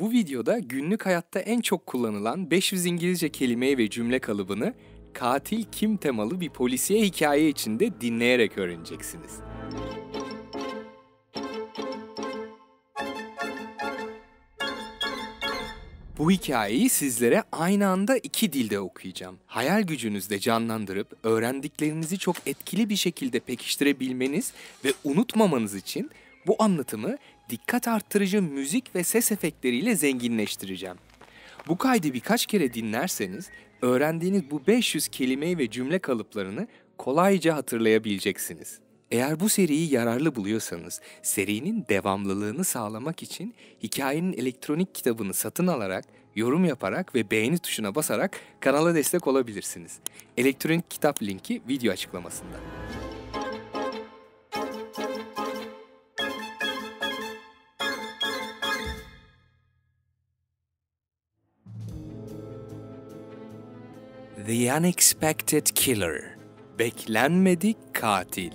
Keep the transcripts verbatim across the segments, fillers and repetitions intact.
Bu videoda günlük hayatta en çok kullanılan beş yüz İngilizce kelimeyi ve cümle kalıbını katil kim temalı bir polisiye hikaye içinde dinleyerek öğreneceksiniz. Bu hikayeyi sizlere aynı anda iki dilde okuyacağım. Hayal gücünüzde canlandırıp öğrendiklerinizi çok etkili bir şekilde pekiştirebilmeniz ve unutmamanız için bu anlatımı dikkat arttırıcı müzik ve ses efektleriyle zenginleştireceğim. Bu kaydı birkaç kere dinlerseniz öğrendiğiniz bu beş yüz kelimeyi ve cümle kalıplarını kolayca hatırlayabileceksiniz. Eğer bu seriyi yararlı buluyorsanız, serinin devamlılığını sağlamak için hikayenin elektronik kitabını satın alarak, yorum yaparak ve beğeni tuşuna basarak kanala destek olabilirsiniz. Elektronik kitap linki video açıklamasında. The Unexpected Killer, beklenmedik katil.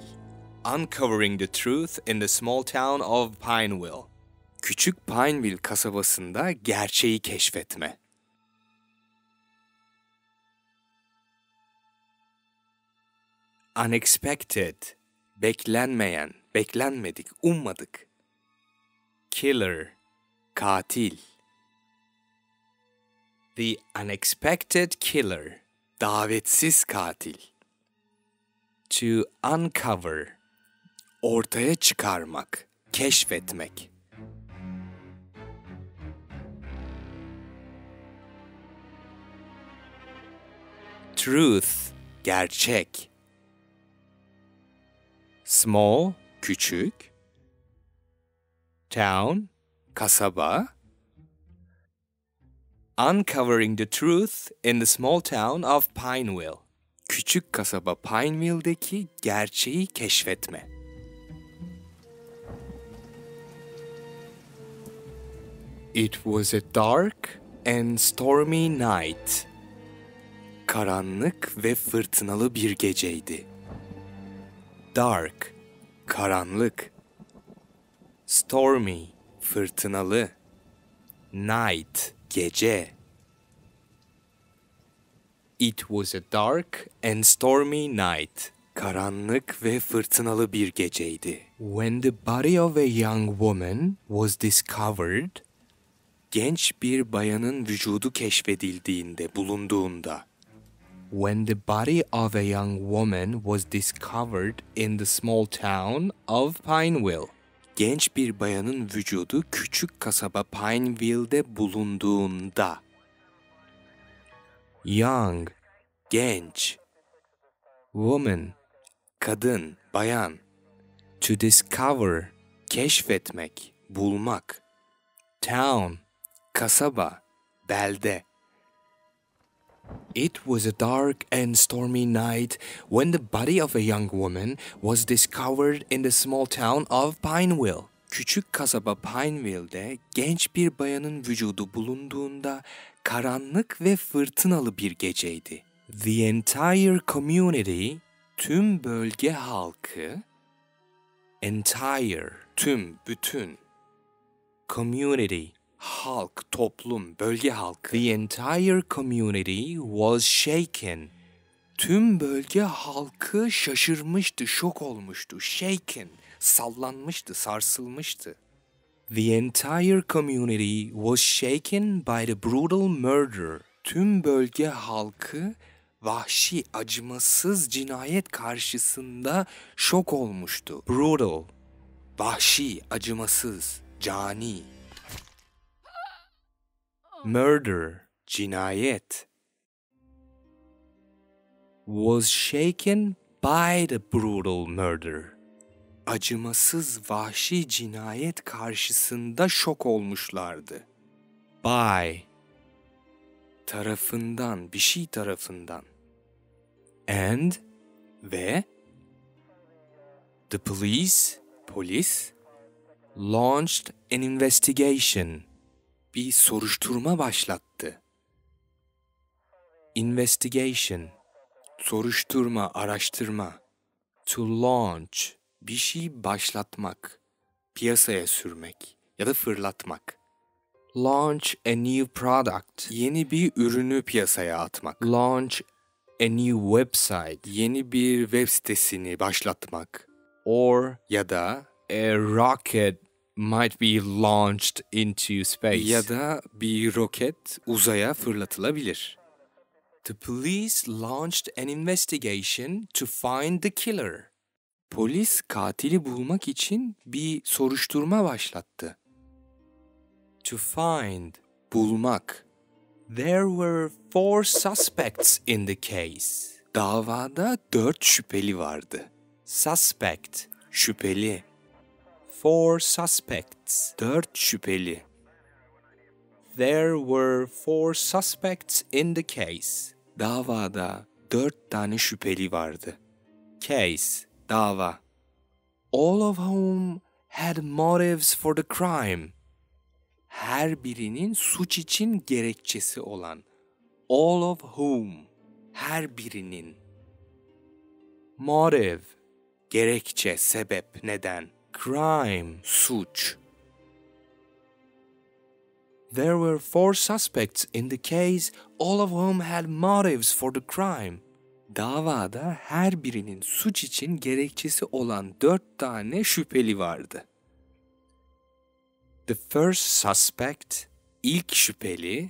Uncovering the truth in the small town of Pineville. Küçük Pineville kasabasında gerçeği keşfetme. Unexpected, beklenmeyen, beklenmedik, ummadık. Killer, katil. The Unexpected Killer, davetsiz katil. To uncover, ortaya çıkarmak, keşfetmek. Truth, gerçek. Small, küçük. Town, kasaba. Uncovering the truth in the small town of Pineville. Küçük kasaba Pineville'deki gerçeği keşfetme. It was a dark and stormy night. Karanlık ve fırtınalı bir geceydi. Dark, karanlık. Stormy, fırtınalı. Night, gece. It was a dark and stormy night. Karanlık ve fırtınalı bir geceydi. When the body of a young woman was discovered, genç bir bayanın vücudu keşfedildiğinde, bulunduğunda. When the body of a young woman was discovered in the small town of Pineville. Genç bir bayanın vücudu küçük kasaba Pineville'de bulunduğunda. Young, genç. Woman, kadın, bayan. To discover, keşfetmek, bulmak. Town, kasaba, belde. It was a dark and stormy night when the body of a young woman was discovered in the small town of Pineville. Küçük kasaba Pineville'de genç bir bayanın vücudu bulunduğunda karanlık ve fırtınalı bir geceydi. The entire community, tüm bölge halkı, entire, tüm, bütün, community, halk, toplum, bölge halkı. The entire community was shaken. Tüm bölge halkı şaşırmıştı, şok olmuştu. Shaken, sallanmıştı, sarsılmıştı. The entire community was shaken by the brutal murder. Tüm bölge halkı vahşi, acımasız cinayet karşısında şok olmuştu. Brutal, vahşi, acımasız, cani. Murder, cinayet. Was shaken by the brutal murder. Acımasız vahşi cinayet karşısında şok olmuşlardı. By, tarafından, bir şey tarafından. And, ve. The police, polis. Launched an investigation. Bir soruşturma başlattı. Investigation, soruşturma, araştırma. To launch, bir şey başlatmak, piyasaya sürmek ya da fırlatmak. Launch a new product. Yeni bir ürünü piyasaya atmak. Launch a new website. Yeni bir web sitesini başlatmak. Or ya da a rocket might be launched into space. Ya da bir roket uzaya fırlatılabilir. The police launched an investigation to find the killer. Polis katili bulmak için bir soruşturma başlattı. To find, bulmak. There were four suspects in the case. Davada dört şüpheli vardı. Suspect, şüpheli. Four suspects, dört şüpheli. There were four suspects in the case. Davada dört tane şüpheli vardı. Case, dava. All of whom had motives for the crime. Her birinin suç için gerekçesi olan. All of whom, her birinin. Motive, gerekçe, sebep, neden. Crime, suç. There were four suspects in the case, all of whom had motives for the crime. Davada her birinin suç için gerekçesi olan dört tane şüpheli vardı. The first suspect, ilk şüpheli.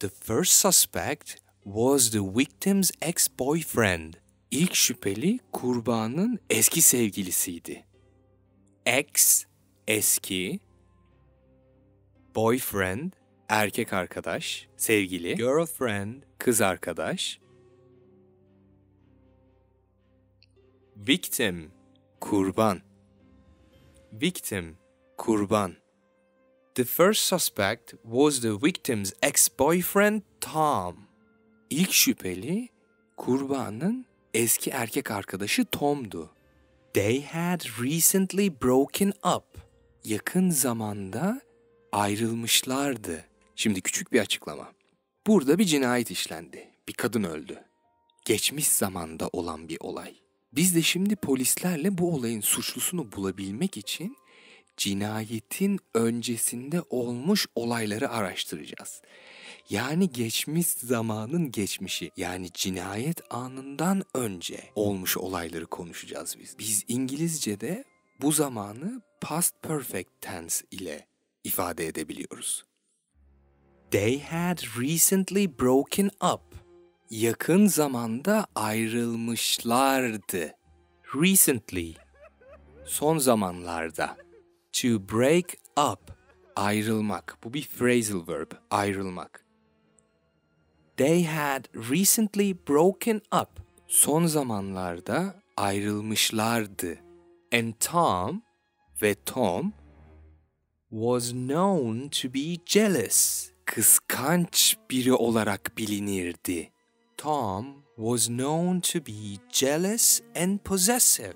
The first suspect was the victim's ex-boyfriend. İlk şüpheli kurbanın eski sevgilisiydi. Ex, eski. Boyfriend, erkek arkadaş, sevgili. Girlfriend, kız arkadaş. Victim, kurban. Victim, kurban. The first suspect was the victim's ex-boyfriend Tom. İlk şüpheli kurbanın eski erkek arkadaşı Tom'du. They had recently broken up. Yakın zamanda ayrılmışlardı. Şimdi küçük bir açıklama. Burada bir cinayet işlendi. Bir kadın öldü. Geçmiş zamanda olan bir olay. Biz de şimdi polislerle bu olayın suçlusunu bulabilmek için cinayetin öncesinde olmuş olayları araştıracağız. Yani geçmiş zamanın geçmişi, yani cinayet anından önce olmuş olayları konuşacağız biz. Biz İngilizce'de bu zamanı past perfect tense ile ifade edebiliyoruz. They had recently broken up. Yakın zamanda ayrılmışlardı. Recently, son zamanlarda. To break up, ayrılmak. Bu bir phrasal verb, ayrılmak. They had recently broken up. Son zamanlarda ayrılmışlardı. And Tom ve Tom was known to be jealous. Kıskanç biri olarak bilinirdi. Tom was known to be jealous and possessive.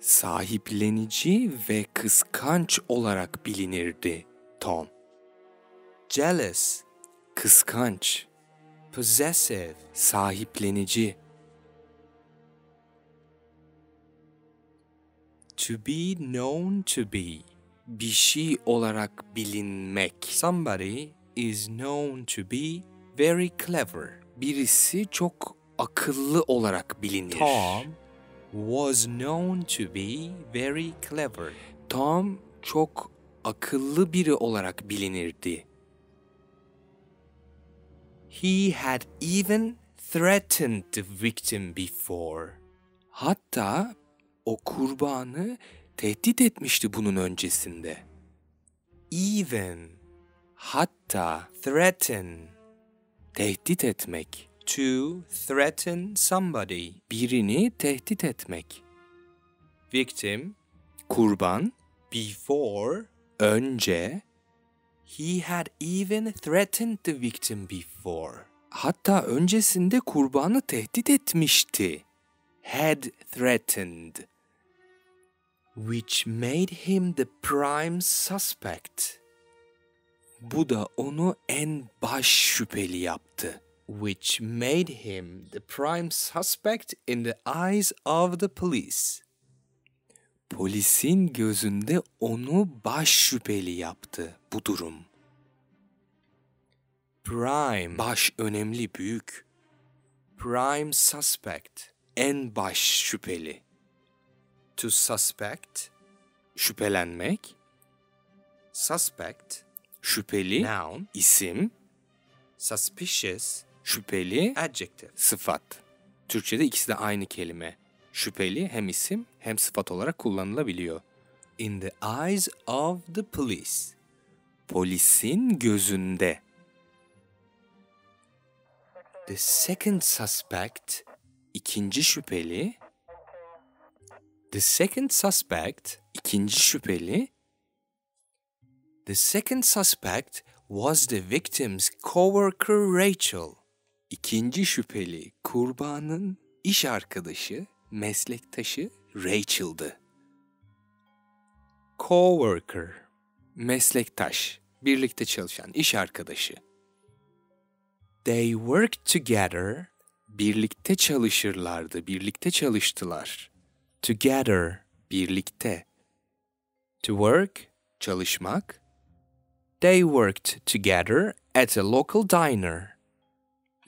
Sahiplenici ve kıskanç olarak bilinirdi Tom. Jealous, kıskanç. Possessive, sahiplenici. To be known to be, bir şey olarak bilinmek. Somebody is known to be very clever. Birisi çok akıllı olarak bilinir. Tom was known to be very clever. Tom çok akıllı biri olarak bilinirdi. He had even threatened the victim before. Hatta o kurbanı tehdit etmişti bunun öncesinde. Even, hatta, threaten, tehdit etmek. To threaten somebody, birini tehdit etmek. Victim, kurban. Before, önce. He had even threatened the victim before. Hatta öncesinde kurbanı tehdit etmişti. Had threatened. Which made him the prime suspect. Bu da onu en baş şüpheli yaptı. Which made him the prime suspect in the eyes of the police. Polisin gözünde onu baş şüpheli yaptı bu durum. Prime, baş önemli büyük. Prime suspect, en baş şüpheli. To suspect, şüphelenmek. Suspect, şüpheli, noun, isim. Suspicious, şüpheli, adjective, sıfat. Türkçe'de ikisi de aynı kelime. Şüpheli hem isim hem sıfat olarak kullanılabiliyor. In the eyes of the police, polisin gözünde. The second suspect, ikinci şüpheli. The second suspect, ikinci şüpheli. The second suspect was the victim's coworker Rachel. İkinci şüpheli kurbanın iş arkadaşı, meslektaşı Rachel'dı. Coworker, meslektaş, birlikte çalışan, iş arkadaşı. They worked together, birlikte çalışırlardı, birlikte çalıştılar. Together, birlikte. To work, çalışmak. They worked together at a local diner.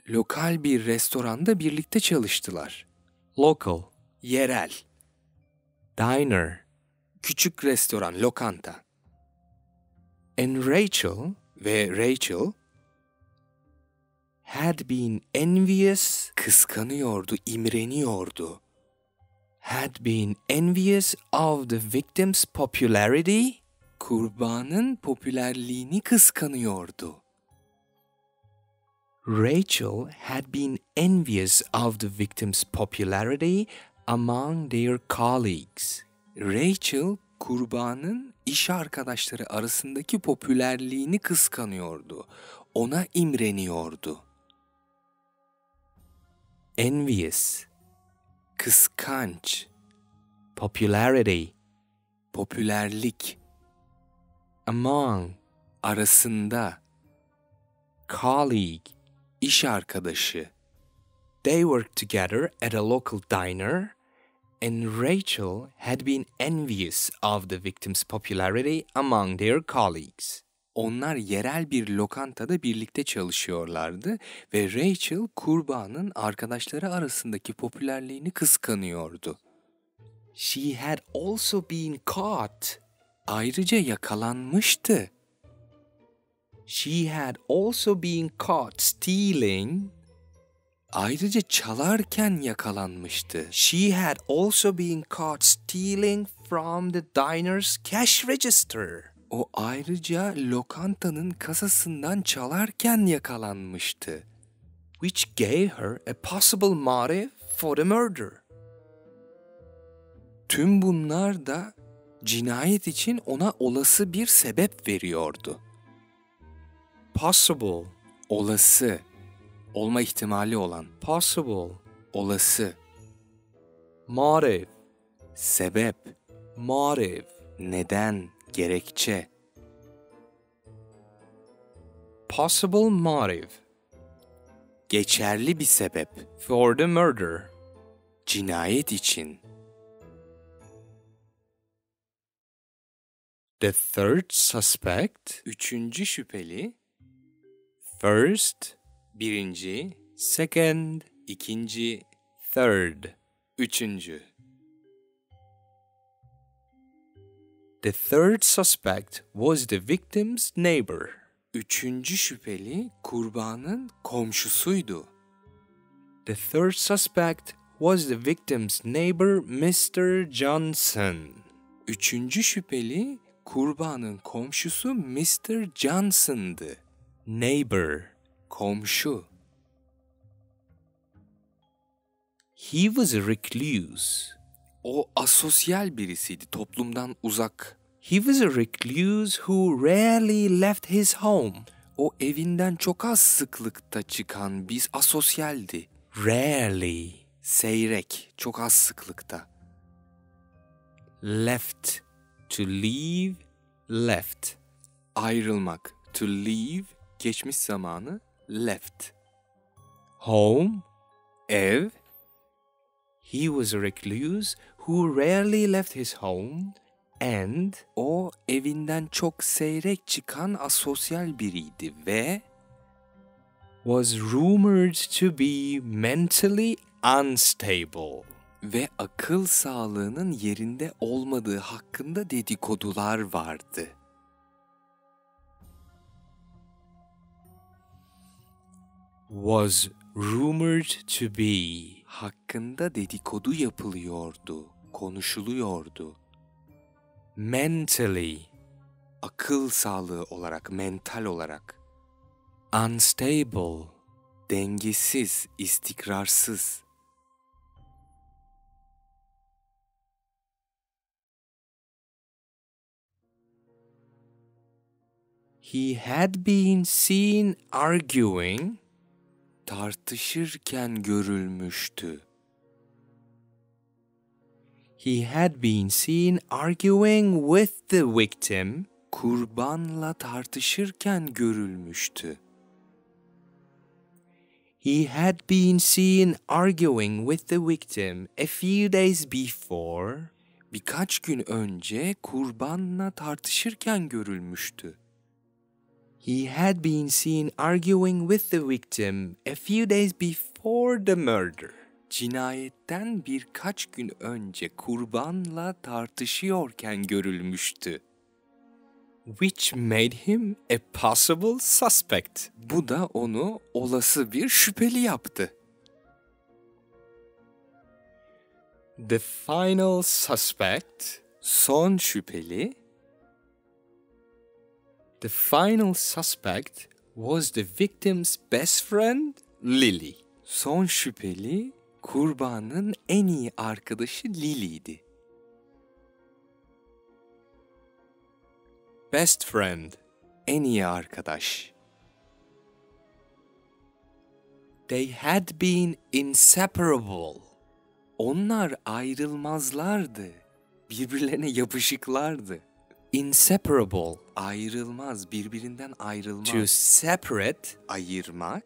Lokal bir restoranda birlikte çalıştılar. Local, yerel. Diner, küçük restoran, lokanta. And Rachel ve Rachel had been envious, kıskanıyordu, imreniyordu. Had been envious of the victim's popularity, kurbanın popülerliğini kıskanıyordu. Rachel had been envious of the victim's popularity among their colleagues. Rachel, kurbanın iş arkadaşları arasındaki popülerliğini kıskanıyordu. Ona imreniyordu. Envious, kıskanç. Popularity, popülerlik. Among, arasında. Colleague, iş arkadaşı. They worked together at a local diner and Rachel had been envious of the victim's popularity among their colleagues. Onlar yerel bir lokantada birlikte çalışıyorlardı ve Rachel kurbanın arkadaşları arasındaki popülerliğini kıskanıyordu. She had also been caught. Ayrıca yakalanmıştı. She had also been caught stealing. Ayrıca çalarken yakalanmıştı. She had also been caught stealing from the diner's cash register. O ayrıca lokantanın kasasından çalarken yakalanmıştı. Which gave her a possible motive for the murder. Tüm bunlar da cinayet için ona olası bir sebep veriyordu. Possible, olası, olma ihtimali olan. Possible, olası. Motive, sebep. Motive, neden, gerekçe. Possible motive, geçerli bir sebep. For the murder, cinayet için. The third suspect, üçüncü şüpheli. First, birinci. Second, ikinci. Third, üçüncü. The third suspect was the victim's neighbor. Üçüncü şüpheli kurbanın komşusuydu. The third suspect was the victim's neighbor, mister Johnson. Üçüncü şüpheli kurbanın komşusu mister Johnson'dı. Neighbor, komşu. He was a recluse. O asosyal birisiydi, toplumdan uzak. He was a recluse who rarely left his home. O evinden çok az sıklıkta çıkan bir asosyaldi. Rarely, seyrek, çok az sıklıkta. Left, to leave, left. Ayrılmak, to leave, geçmiş zamanı, left. Home, ev. He was a recluse who rarely left his home and o evinden çok seyrek çıkan asosyal biriydi ve was rumored to be mentally unstable ve akıl sağlığının yerinde olmadığı hakkında dedikodular vardı. Was rumored to be hakkında dedikodu yapılıyordu, konuşuluyordu. Mentally, akıl sağlığı olarak, mental olarak. Unstable, dengesiz, istikrarsız. He had been seen arguing, tartışırken görülmüştü. He had been seen arguing with the victim, kurbanla tartışırken görülmüştü. He had been seen arguing with the victim a few days before, birkaç gün önce kurbanla tartışırken görülmüştü. He had been seen arguing with the victim a few days before the murder. Cinayetten birkaç gün önce kurbanla tartışıyorken görülmüştü. Which made him a possible suspect. Bu da onu olası bir şüpheli yaptı. The final suspect, son şüpheli. The final suspect was the victim's best friend, Lily. Son şüpheli, kurbanın en iyi arkadaşı Lily'ydi. Best friend, en iyi arkadaş. They had been inseparable. Onlar ayrılmazlardı, birbirlerine yapışıklardı. Inseparable, ayrılmaz, birbirinden ayrılmaz. To separate, ayırmak.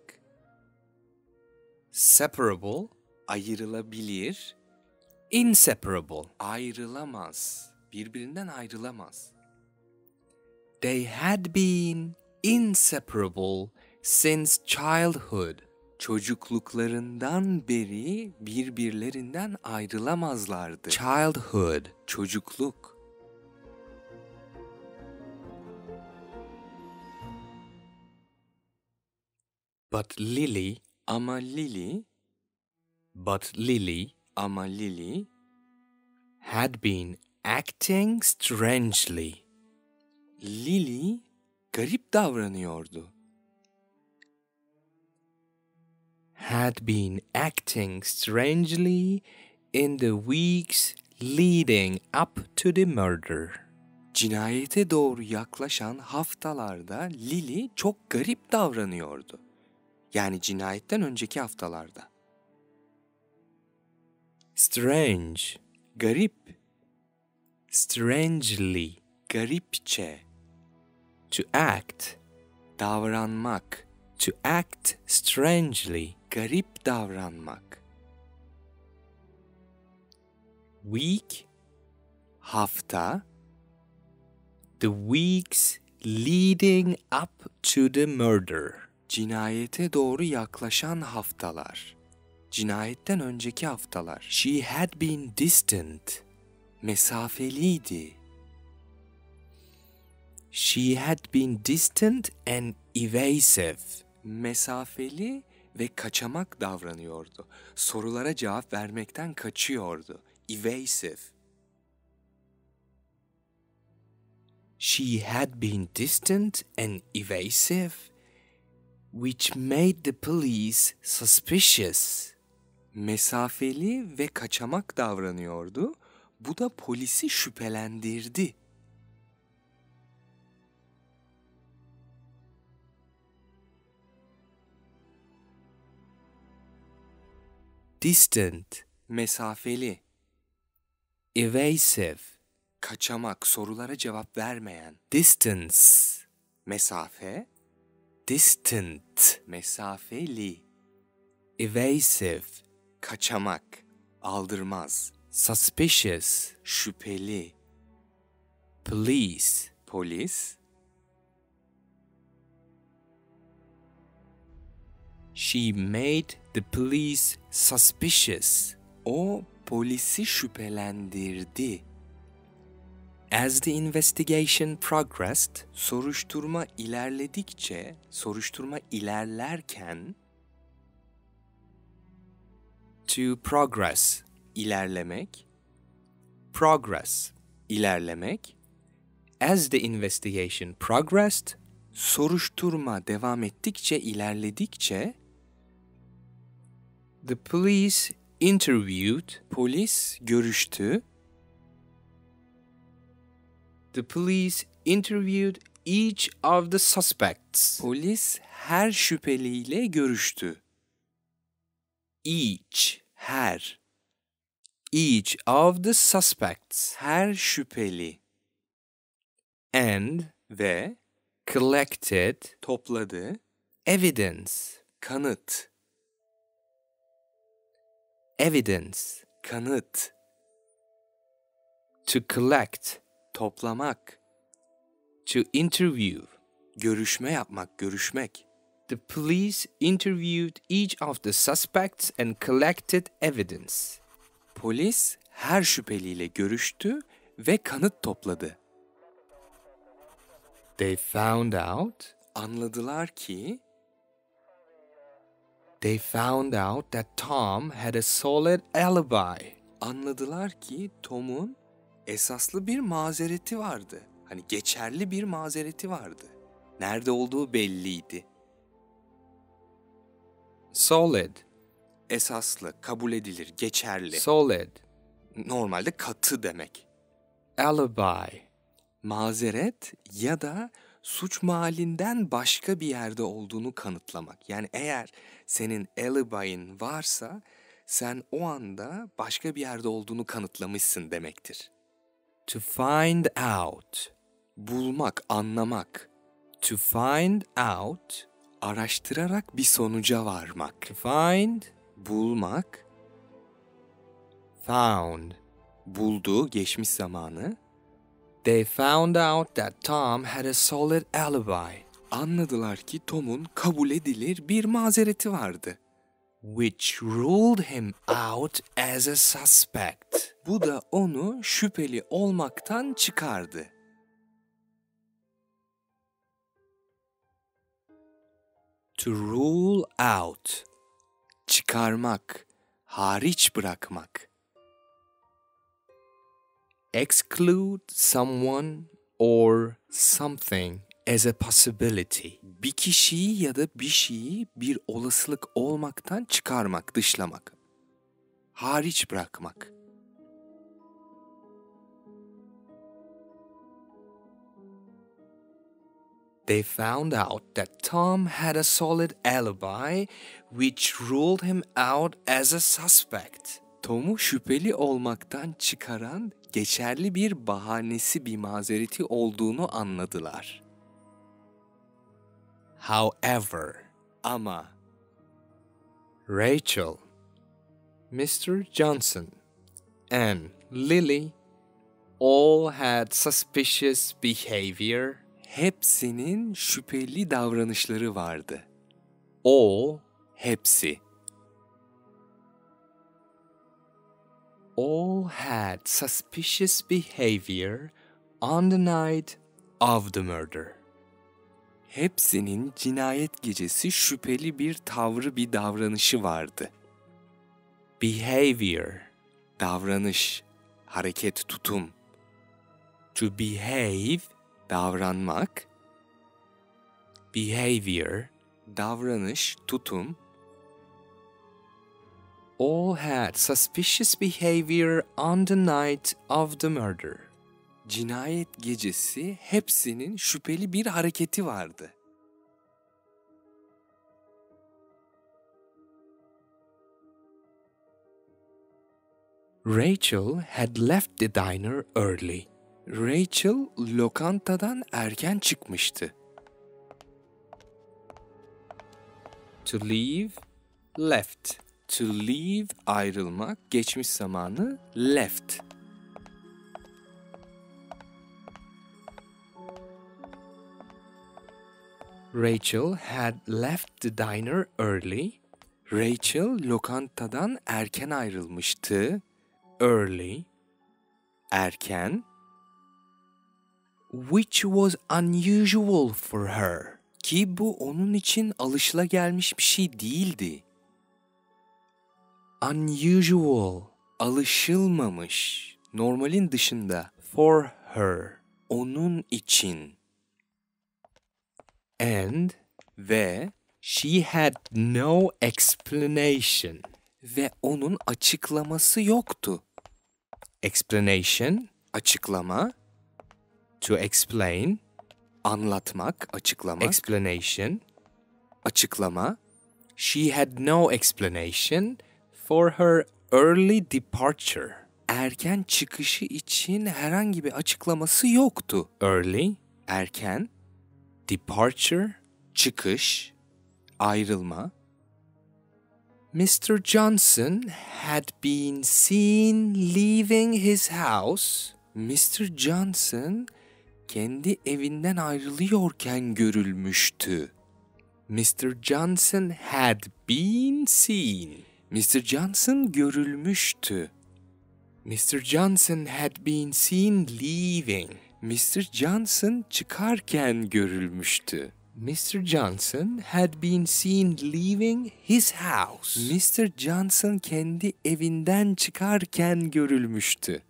Separable, ayrılabilir. Inseparable, ayrılamaz, birbirinden ayrılamaz. They had been inseparable since childhood. Çocukluklarından beri birbirlerinden ayrılamazlardı. Childhood, çocukluk. But Lily, ama Lily, but Lily, ama Lily, had been acting strangely. Lily garip davranıyordu. Had been acting strangely in the weeks leading up to the murder. Cinayete doğru yaklaşan haftalarda Lily çok garip davranıyordu. Yani cinayetten önceki haftalarda. Strange, garip. Strangely, garipçe. To act, davranmak. To act strangely, garip davranmak. Week, hafta. The weeks leading up to the murder. Cinayete doğru yaklaşan haftalar. Cinayetten önceki haftalar. She had been distant. Mesafeliydi. She had been distant and evasive. Mesafeli ve kaçamak davranıyordu. Sorulara cevap vermekten kaçıyordu. Evasive. She had been distant and evasive, which made the police suspicious. Mesafeli ve kaçamak davranıyordu. Bu da polisi şüphelendirdi. Distant, mesafeli. Evasive, kaçamak, sorulara cevap vermeyen. Distance, mesafe. Distant, mesafeli. Evasive, kaçamak, aldırmaz. Suspicious, şüpheli. Police, polis. She made the police suspicious. O polisi şüphelendirdi. As the investigation progressed, soruşturma ilerledikçe, soruşturma ilerlerken, to progress, ilerlemek, progress, ilerlemek, as the investigation progressed, soruşturma devam ettikçe, ilerledikçe, the police interviewed, polis görüştü. The police interviewed each of the suspects. Polis her şüpheliyle görüştü. Each, her. Each of the suspects, her şüpheli. And, ve, collected, topladı, evidence, kanıt. Evidence, kanıt. To collect, toplamak. To interview, görüşme yapmak, görüşmek. The police interviewed each of the suspects and collected evidence. Polis her şüpheliyle görüştü ve kanıt topladı. They found out, anladılar ki, they found out that Tom had a solid alibi. Anladılar ki Tom'un esaslı bir mazereti vardı. Hani geçerli bir mazereti vardı. Nerede olduğu belliydi. Solid. Esaslı, kabul edilir, geçerli. Solid. Normalde katı demek. Alibi. Mazeret ya da suç mahallinden başka bir yerde olduğunu kanıtlamak. Yani eğer senin alibi'in varsa sen o anda başka bir yerde olduğunu kanıtlamışsın demektir. To find out, bulmak, anlamak. To find out, araştırarak bir sonuca varmak. To find, bulmak. Found, buldu, geçmiş zamanı. They found out that Tom had a solid alibi. Anladılar ki Tom'un kabul edilir bir mazereti vardı. Which ruled him out as a suspect. Bu da onu şüpheli olmaktan çıkardı. To rule out. Çıkarmak, hariç bırakmak. Exclude someone or something as a possibility. Bir kişiyi ya da bir şeyi bir olasılık olmaktan çıkarmak, dışlamak. Hariç bırakmak. They found out that Tom had a solid alibi, which ruled him out as a suspect. Tom'u şüpheli olmaktan çıkaran geçerli bir bahanesi, bir mazereti olduğunu anladılar. However, ama, Rachel, mister Johnson, and Lily all had suspicious behavior. Hepsinin şüpheli davranışları vardı. All, hepsi. All had suspicious behavior on the night of the murder. Hepsinin cinayet gecesi şüpheli bir tavrı, bir davranışı vardı. Behavior, davranış, hareket, tutum. To behave, davranmak. Behavior, davranış, tutum. All had suspicious behavior on the night of the murder. Cinayet gecesi hepsinin şüpheli bir hareketi vardı. Rachel had left the diner early. Rachel lokantadan erken çıkmıştı. To leave, left. To leave, ayrılmak, geçmiş zamanı left. Rachel had left the diner early. Rachel lokantadan erken ayrılmıştı. Early, erken. Which was unusual for her. Ki bu onun için alışılagelmiş bir şey değildi. Unusual, alışılmamış, normalin dışında. For her, onun için. And, ve, she had no explanation. Ve onun açıklaması yoktu. Explanation, açıklama. To explain, anlatmak, açıklamak. Explanation, açıklama. She had no explanation for her early departure. Erken çıkışı için herhangi bir açıklaması yoktu. Early, erken. Departure, çıkış, ayrılma. mister Johnson had been seen leaving his house. mister Johnson kendi evinden ayrılıyorken görülmüştü. mister Johnson had been seen. mister Johnson görülmüştü. mister Johnson had been seen leaving. mister Johnson çıkarken görülmüştü. mister Johnson had been seen leaving his house. mister Johnson kendi evinden çıkarken görülmüştü.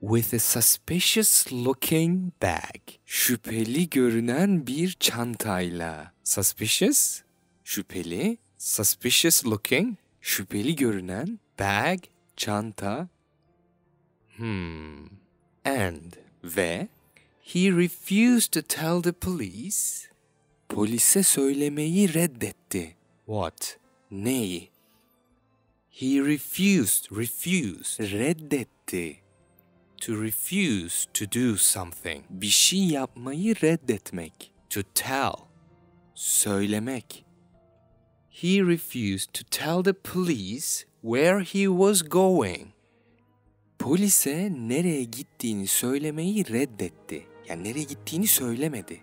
With a suspicious looking bag. Şüpheli görünen bir çantayla. Suspicious, şüpheli. Suspicious looking, şüpheli görünen. Bag, çanta. Hmm. And, ve. He refused to tell the police. Polise söylemeyi reddetti. What? Neyi? He refused, refused. Reddetti. To refuse to do something. Bir şey yapmayı reddetmek. To tell. Söylemek. He refused to tell the police where he was going. Polise nereye gittiğini söylemeyi reddetti. Yani nereye gittiğini söylemedi.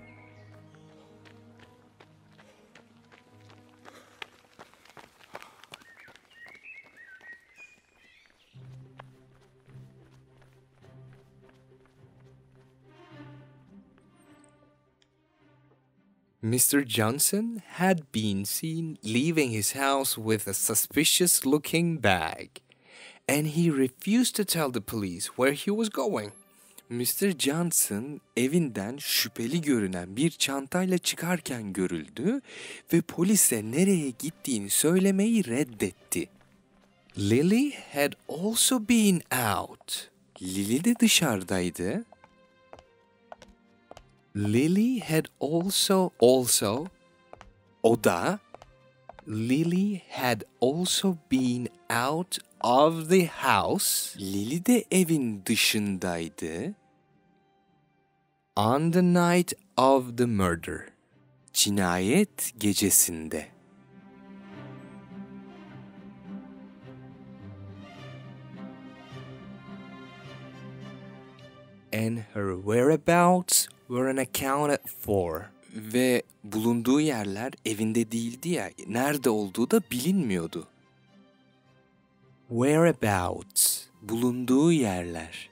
mister Johnson had been seen leaving his house with a suspicious-looking bag, and he refused to tell the police where he was going. mister Johnson evinden şüpheli görünen bir çantayla çıkarken görüldü ve polise nereye gittiğini söylemeyi reddetti. Lily had also been out. Lily de dışarıdaydı. Lily had also, also, o da. Lily had also been out of the house. Lily de evin dışındaydı. On the night of the murder. Cinayet gecesinde. And her whereabouts were unaccounted for. Ve bulunduğu yerler evinde değildi ya, nerede olduğu da bilinmiyordu. Whereabouts, bulunduğu yerler.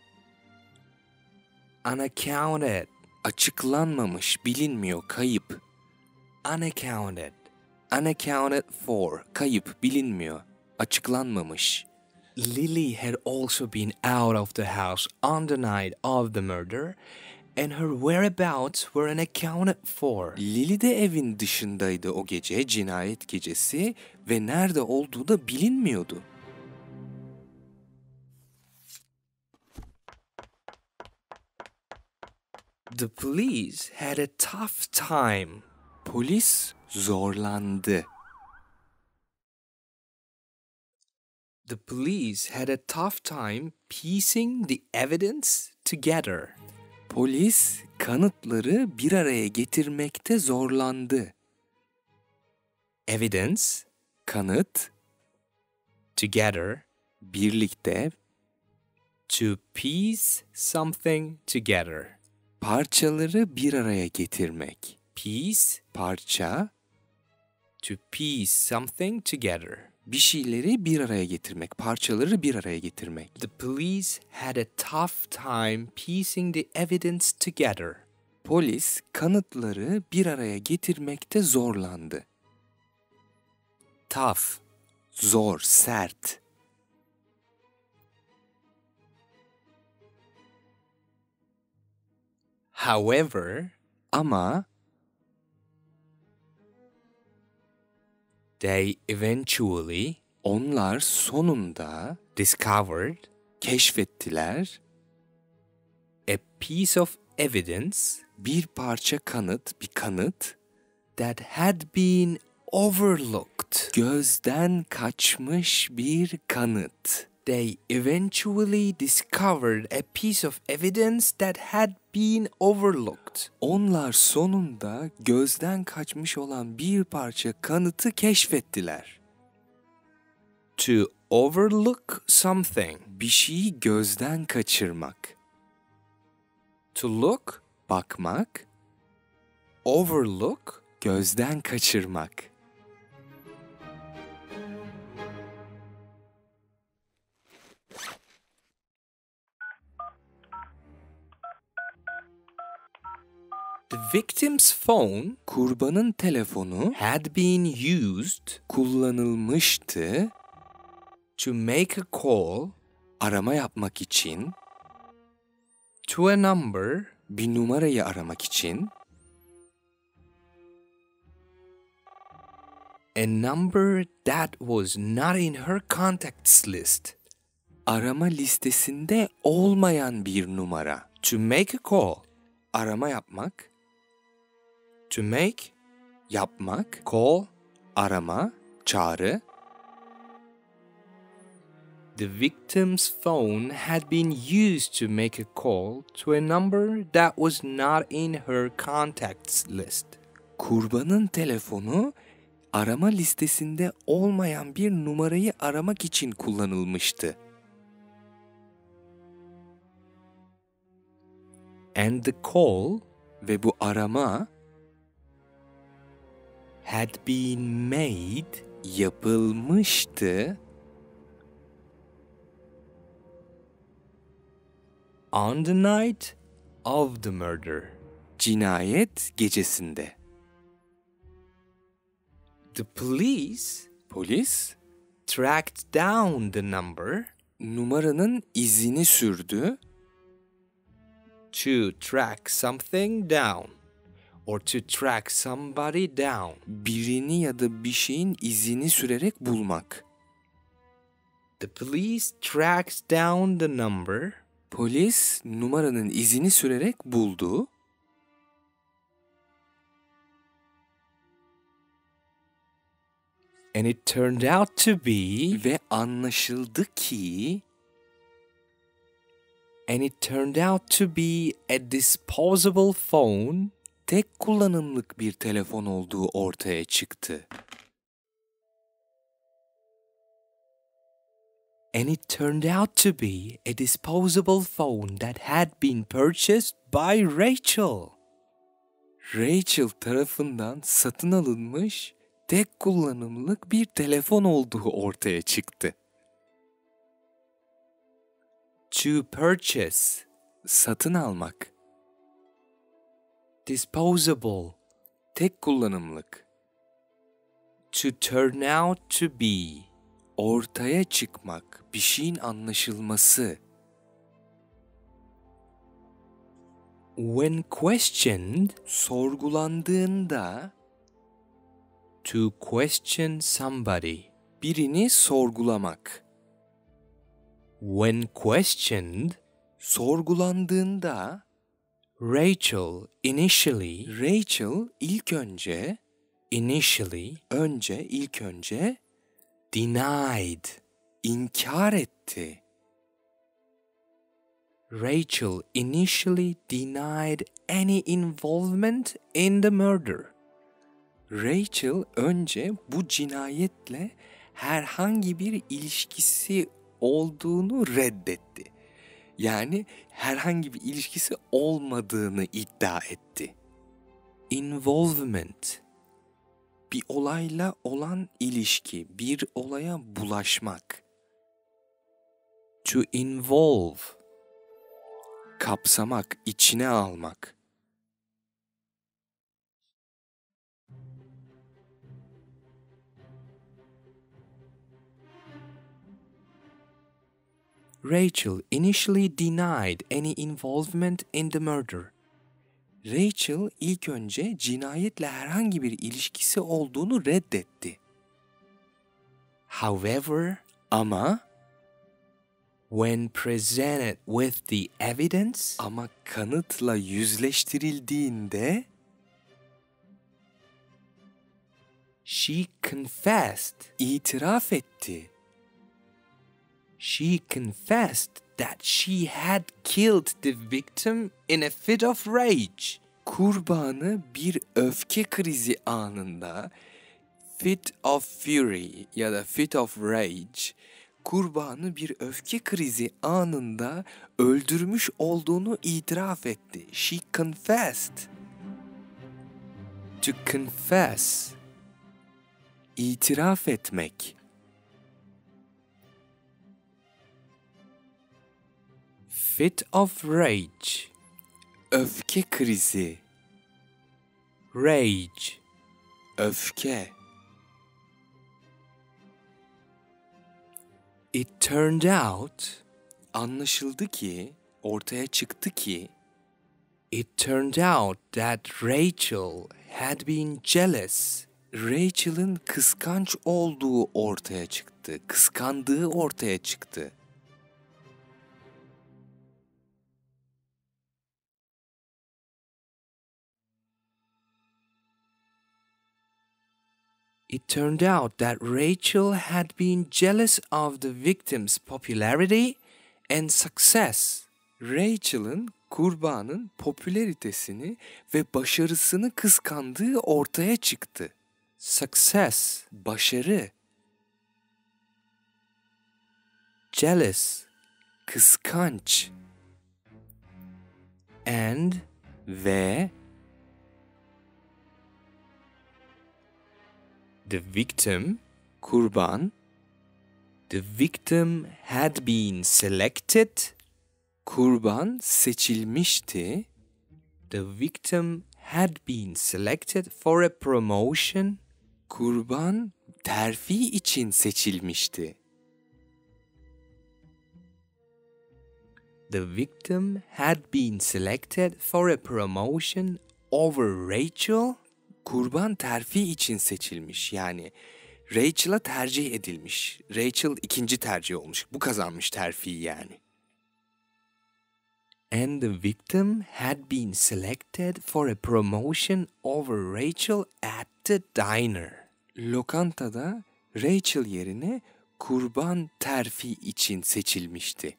Unaccounted, açıklanmamış, bilinmiyor, kayıp. Unaccounted, unaccounted for, kayıp, bilinmiyor, açıklanmamış. Lily had also been out of the house on the night of the murder, and her whereabouts were unaccounted for. Lily de evin dışındaydı o gece, cinayet gecesi ve nerede olduğu da bilinmiyordu. The police had a tough time. Polis zorlandı. The police had a tough time piecing the evidence together. Polis kanıtları bir araya getirmekte zorlandı. Evidence, kanıt. together, birlikte, to piece something together. Parçaları bir araya getirmek. Piece, parça, to piece something together. Bir şeyleri bir araya getirmek, parçaları bir araya getirmek. The police had a tough time piecing the evidence together. Polis kanıtları bir araya getirmekte zorlandı. Tough, zor, sert. However, ama, they eventually, onlar sonunda, discovered, keşfettiler, a piece of evidence, bir parça kanıt, bir kanıt, that had been overlooked, gözden kaçmış bir kanıt. They eventually discovered a piece of evidence that had been overlooked. Onlar sonunda gözden kaçmış olan bir parça kanıtı keşfettiler. To overlook something, bir şeyi gözden kaçırmak. To look, bakmak. Overlook, gözden kaçırmak. The victim's phone, kurbanın telefonu, had been used, kullanılmıştı, to make a call, arama yapmak için, to a number, bir numarayı aramak için, a number that was not in her contacts list, arama listesinde olmayan bir numara, to make a call, arama yapmak, to make, yapmak, call, arama, çağrı. The victim's phone had been used to make a call to a number that was not in her contacts list. Kurbanın telefonu arama listesinde olmayan bir numarayı aramak için kullanılmıştı. And the call ve bu arama had been made, yapılmıştı, on the night of the murder, cinayet gecesinde. The police, polis, tracked down the number, numaranın izini sürdü, to track something down, or to track somebody down. Birini ya da bir şeyin izini sürerek bulmak. The police tracks down the number. Polis numaranın izini sürerek buldu. And it turned out to be, ve anlaşıldı ki, and it turned out to be a disposable phone, tek kullanımlık bir telefon olduğu ortaya çıktı. And it turned out to be a disposable phone that had been purchased by Rachel. Rachel tarafından satın alınmış tek kullanımlık bir telefon olduğu ortaya çıktı. To purchase, satın almak. Disposable, tek kullanımlık. To turn out to be, ortaya çıkmak, bir şeyin anlaşılması. When questioned, sorgulandığında, to question somebody, birini sorgulamak. When questioned, sorgulandığında, Rachel initially, Rachel ilk önce, initially, önce, ilk önce, denied, inkar etti. Rachel initially denied any involvement in the murder. Rachel önce bu cinayetle herhangi bir ilişkisi olduğunu reddetti. Yani herhangi bir ilişkisi olmadığını iddia etti. Involvement, bir olayla olan ilişki, bir olaya bulaşmak. To involve, kapsamak, içine almak. Rachel initially denied any involvement in the murder. Rachel ilk önce cinayetle herhangi bir ilişkisi olduğunu reddetti. However, ama when presented with the evidence, ama kanıtla yüzleştirildiğinde she confessed, itiraf etti. She confessed that she had killed the victim in a fit of rage. Kurbanı bir öfke krizi anında, fit of fury ya da fit of rage, kurbanı bir öfke krizi anında öldürmüş olduğunu itiraf etti. She confessed. To confess, itiraf etmek. Fit of rage, öfke krizi. Rage, öfke. It turned out, anlaşıldı ki, ortaya çıktı ki. It turned out that Rachel had been jealous. Rachel'ın kıskanç olduğu ortaya çıktı, kıskandığı ortaya çıktı. It turned out that Rachel had been jealous of the victim's popularity and success. Rachel'ın, kurbanın popülaritesini ve başarısını kıskandığı ortaya çıktı. Success, başarı. Jealous, kıskanç. And, ve... The victim, kurban. The victim had been selected. Kurban seçilmişti. The victim had been selected for a promotion. Kurban terfi için seçilmişti. The victim had been selected for a promotion over Rachel. Kurban terfi için seçilmiş, yani Rachel'a tercih edilmiş. Rachel ikinci tercih olmuş. Bu kazanmış terfiyi yani. And the victim had been selected for a promotion over Rachel at the diner. Lokantada Rachel yerine kurban terfi için seçilmişti.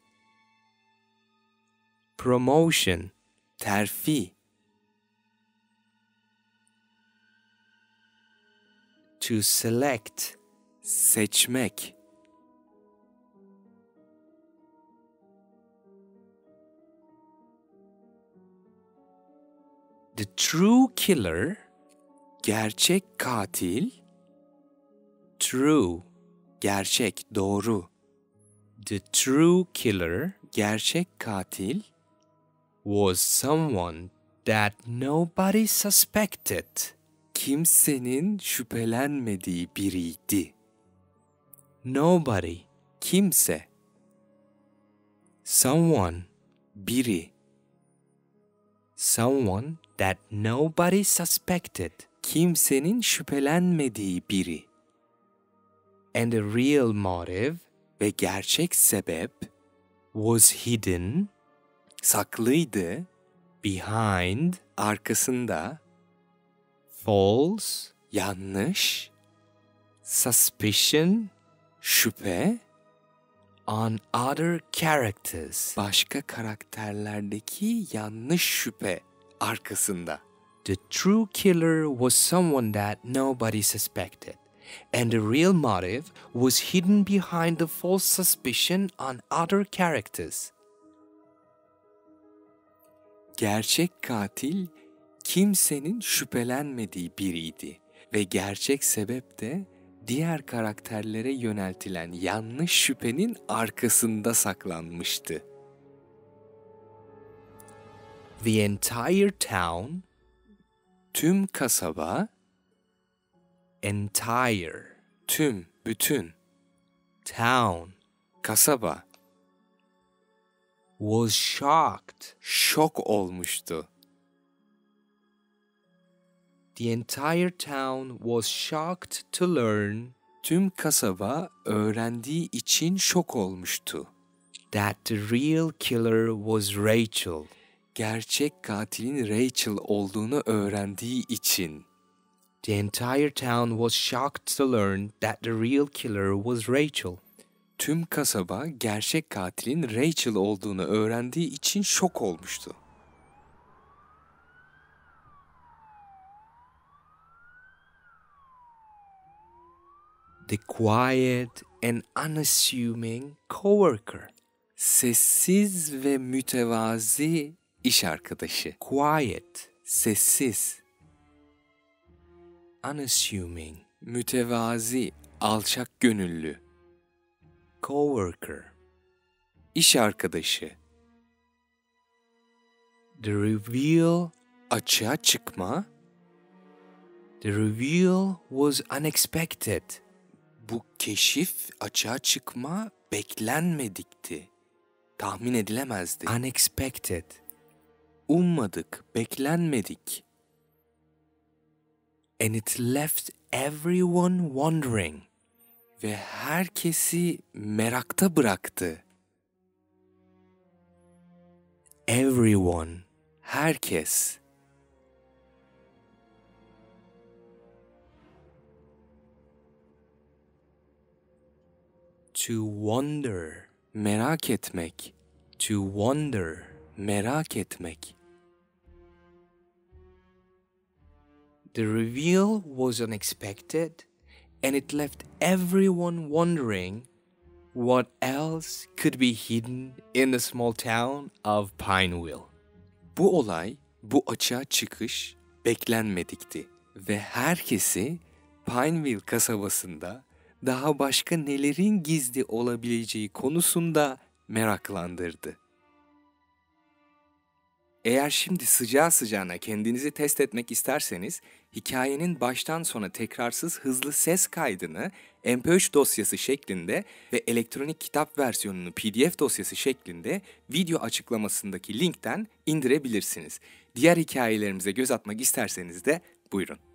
Promotion, terfi. To select, seçmek. The true killer, gerçek katil. True, gerçek, doğru. The true killer, gerçek katil, was someone that nobody suspected. Kimsenin şüphelenmediği biriydi. Nobody, kimse. Someone, biri. Someone that nobody suspected. Kimsenin şüphelenmediği biri. And the real motive, ve gerçek sebep, was hidden, saklıydı, behind, arkasında. False, yanlış. Suspicion, şüphe. On other characters, başka karakterlerdeki yanlış şüphe arkasında. The true killer was someone that nobody suspected. and the real motive was hidden behind the false suspicion on other characters. Gerçek katil kimsenin şüphelenmediği biriydi ve gerçek sebep de diğer karakterlere yöneltilen yanlış şüphenin arkasında saklanmıştı. The entire town, tüm kasaba, entire, tüm, bütün, town, kasaba, was shocked, şok olmuştu. The entire town was shocked to learn, tüm kasaba öğrendiği için şok olmuştu. That the real killer was Rachel, gerçek katilin Rachel olduğunu öğrendiği için. The entire town was shocked to learn that the real killer was Rachel. Tüm kasaba gerçek katilin Rachel olduğunu öğrendiği için şok olmuştu. The quiet and unassuming coworker. Sessiz ve mütevazi iş arkadaşı. Quiet, sessiz. Unassuming, mütevazi, alçak gönüllü. Coworker, iş arkadaşı. The reveal, açığa çıkma. The reveal was unexpected. Bu keşif, açığa çıkma beklenmedikti. Tahmin edilemezdi. Unexpected. Ummadık, beklenmedik. And it left everyone wondering. Ve herkesi merakta bıraktı. Everyone, herkes. To wonder, merak etmek. To wonder, merak etmek. The reveal was unexpected, and it left everyone wondering what else could be hidden in the small town of Pineville. Bu olay, bu açığa çıkış beklenmedikti ve herkesi Pineville kasabasında daha başka nelerin gizli olabileceği konusunda meraklandırdı. Eğer şimdi sıcağı sıcağına kendinizi test etmek isterseniz, hikayenin baştan sona tekrarsız hızlı ses kaydını M P üç dosyası şeklinde ve elektronik kitap versiyonunu P D F dosyası şeklinde video açıklamasındaki linkten indirebilirsiniz. Diğer hikayelerimize göz atmak isterseniz de buyurun.